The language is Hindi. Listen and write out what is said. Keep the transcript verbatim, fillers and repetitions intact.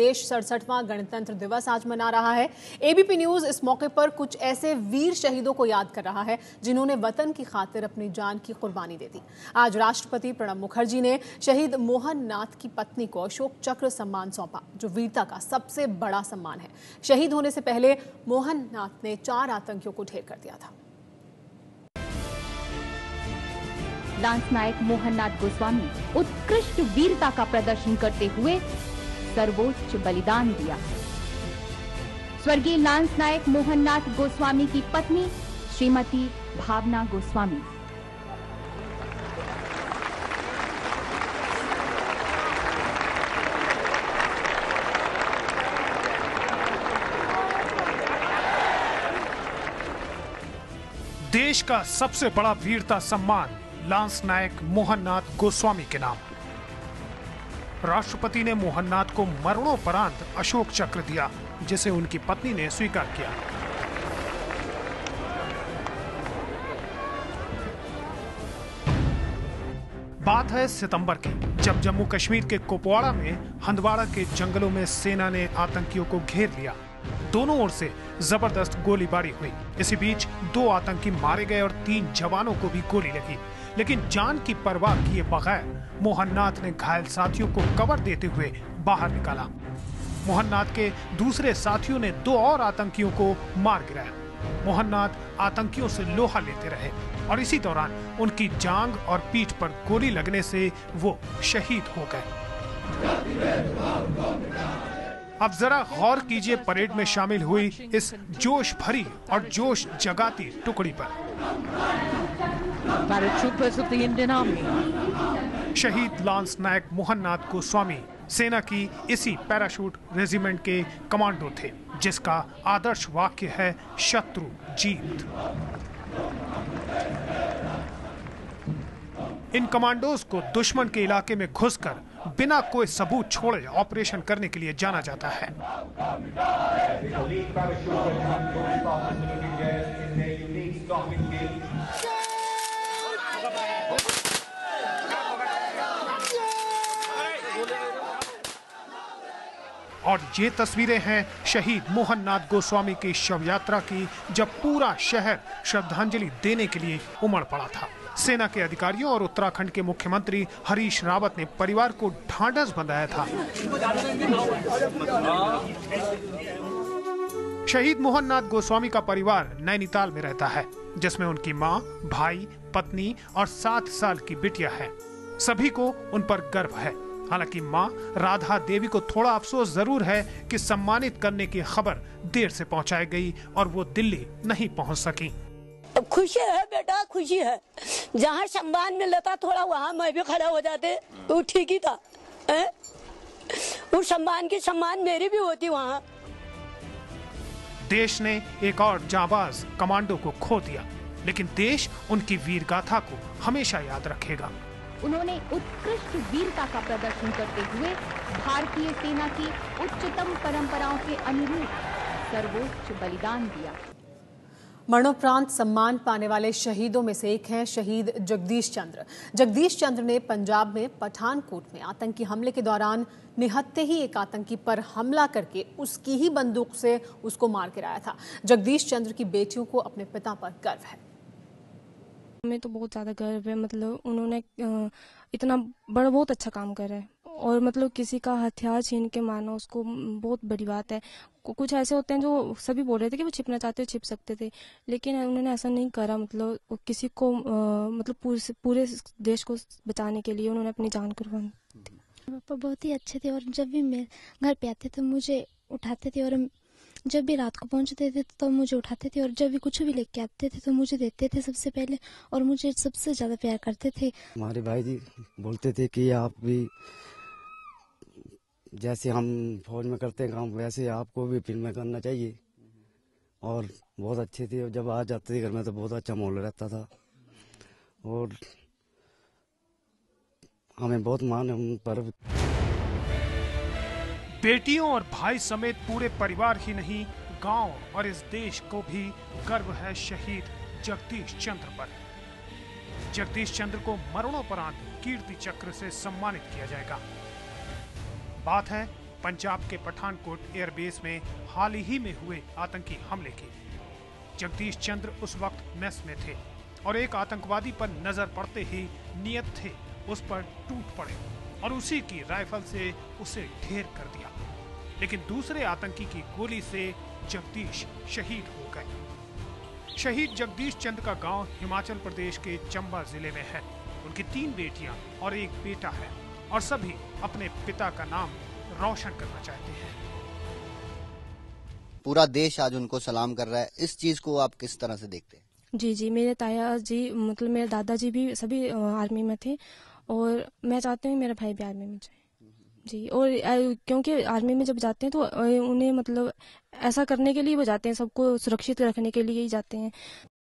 देश सड़सठवां गणतंत्र दिवस आज मना रहा है। एबीपी न्यूज इस मौके पर कुछ ऐसे वीर शहीदों को याद कर रहा है जिन्होंने वतन की खातिर अपनी जान की कुर्बानी दे दी। आज राष्ट्रपति प्रणब मुखर्जी ने शहीद मोहन नाथ की पत्नी को अशोक चक्र सम्मान सौंपा, जो वीरता का सबसे बड़ा सम्मान है। शहीद होने से पहले मोहन नाथ ने चार आतंकियों को ढेर कर दिया था। लांस नायक मोहन नाथ गोस्वामी उत्कृष्ट वीरता का प्रदर्शन करते हुए सर्वोच्च बलिदान दिया। स्वर्गीय लांस नायक मोहन नाथ गोस्वामी की पत्नी श्रीमती भावना गोस्वामी। देश का सबसे बड़ा वीरता सम्मान लांस नायक मोहन नाथ गोस्वामी के नाम। राष्ट्रपति ने मोहन नाथ को मरणोपरांत अशोक चक्र दिया, जिसे उनकी पत्नी ने स्वीकार किया। बात है सितंबर की, जब जम्मू कश्मीर के कुपवाड़ा में हंदवाड़ा के जंगलों में सेना ने आतंकियों को घेर लिया। दोनों ओर से जबरदस्त गोलीबारी हुई। इसी बीच दो आतंकी मारे गए और तीन जवानों को भी गोली लगी, लेकिन जान की परवाह किए बगैर मोहन नाथ ने घायल साथियों को कवर देते हुए बाहर निकाला। मोहन नाथ के दूसरे साथियों ने दो और आतंकियों को मार गिराया। मोहन नाथ आतंकियों से लोहा लेते रहे और इसी दौरान उनकी जांघ और पीठ पर गोली लगने से वो शहीद हो गए। अब जरा गौर कीजिए परेड में शामिल हुई इस जोश भरी और जोश जगाती टुकड़ी पर। शहीद लांस नायक मोहन नाथ गोस्वामी सेना की इसी पैराशूट रेजिमेंट के कमांडो थे, जिसका आदर्श वाक्य है शत्रु जीत। इन कमांडोज को दुश्मन के इलाके में घुसकर बिना कोई सबूत छोड़े ऑपरेशन करने के लिए जाना जाता है। और ये तस्वीरें हैं शहीद मोहन नाथ गोस्वामी की शव यात्रा की, जब पूरा शहर श्रद्धांजलि देने के लिए उमड़ पड़ा था। सेना के अधिकारियों और उत्तराखंड के मुख्यमंत्री हरीश रावत ने परिवार को ढांढस बंधाया था। शहीद मोहन नाथ गोस्वामी का परिवार नैनीताल में रहता है, जिसमें उनकी मां, भाई, पत्नी और सात साल की बिटिया है। सभी को उन पर गर्व है। हालांकि मां राधा देवी को थोड़ा अफसोस जरूर है कि सम्मानित करने की खबर देर से पहुंचाई गई और वो दिल्ली नहीं पहुंच सकी। खुशी है बेटा, खुशी है। जहाँ सम्मान मिलता थोड़ा वहाँ मैं भी खड़ा हो जाते तो ठीक ही था। उस सम्मान की सम्मान मेरी भी होती वहाँ। देश ने एक और जांबाज कमांडो को खो दिया, लेकिन देश उनकी वीरगाथा को हमेशा याद रखेगा। उन्होंने उत्कृष्ट वीरता का प्रदर्शन करते हुए भारतीय सेना की उच्चतम परंपराओं के अनुरूप सर्वोच्च बलिदान दिया। मरणोपरांत सम्मान पाने वाले शहीदों में से एक हैं शहीद जगदीश चंद्र। जगदीश चंद्र ने पंजाब में पठानकोट में आतंकी हमले के दौरान निहत्थे ही एक आतंकी पर हमला करके उसकी ही बंदूक से उसको मार गिराया था। जगदीश चंद्र की बेटियों को अपने पिता पर गर्व है। हमें तो बहुत ज्यादा गर्व है, मतलब उन्होंने इतना बड़ा बहुत अच्छा काम करा है और मतलब किसी का हथियार छीन के मारना उसको बहुत बड़ी बात है। कुछ ऐसे होते हैं जो सभी बोल रहे थे कि वो छिपना चाहते हो छिप सकते थे, लेकिन उन्होंने ऐसा नहीं करा। मतलब किसी को मतलब पूरे पूरे देश को बचाने के लिए उन्होंने अपनी जान कुर्बान दी। पापा बहुत ही अच्छे थे और जब भी मैं घर पे आते तो मुझे उठाते थे और जब भी रात को पहुंचते थे तो मुझे उठाते थे और जब भी कुछ भी लेके आते थे तो मुझे देते थे सबसे पहले और मुझे सबसे ज्यादा प्यार करते थे। हमारे भाई जी बोलते थे कि आप भी जैसे हम फौज में करते हैं काम वैसे आपको भी फिल्म में करना चाहिए। और बहुत अच्छे थे और जब आ जाते थे घर में तो बहुत अच्छा माहौल रहता था और हमें बहुत मान है उन पर। बेटियों और भाई समेत पूरे परिवार ही नहीं, गांव और इस देश को भी गर्व है शहीद जगदीश चंद्र पर। जगदीश चंद्र को मरणोपरांत कीर्ति चक्र से सम्मानित किया जाएगा। बात है पंजाब के पठानकोट एयरबेस में हाल ही में हुए आतंकी हमले की। जगदीश चंद्र उस वक्त मेस में थे और एक आतंकवादी पर नजर पड़ते ही नियत थे उस पर टूट पड़े और उसी की राइफल से उसे ढेर कर दिया, लेकिन दूसरे आतंकी की गोली से जगदीश शहीद हो गए। शहीद जगदीश चंद्र का गांव हिमाचल प्रदेश के चंबा जिले में है। उनकी तीन बेटियां और एक बेटा है और सभी अपने पिता का नाम रोशन करना चाहते हैं। पूरा देश आज उनको सलाम कर रहा है, इस चीज को आप किस तरह से देखते हैं? जी जी मेरे ताया जी मतलब मेरे दादाजी भी सभी आर्मी में थे और मैं चाहती हूँ मेरा भाई भी आर्मी में जाए जी। और क्योंकि आर्मी में जब जाते हैं तो उन्हें मतलब ऐसा करने के लिए वो जाते हैं, सबको सुरक्षित रखने के लिए ही जाते हैं।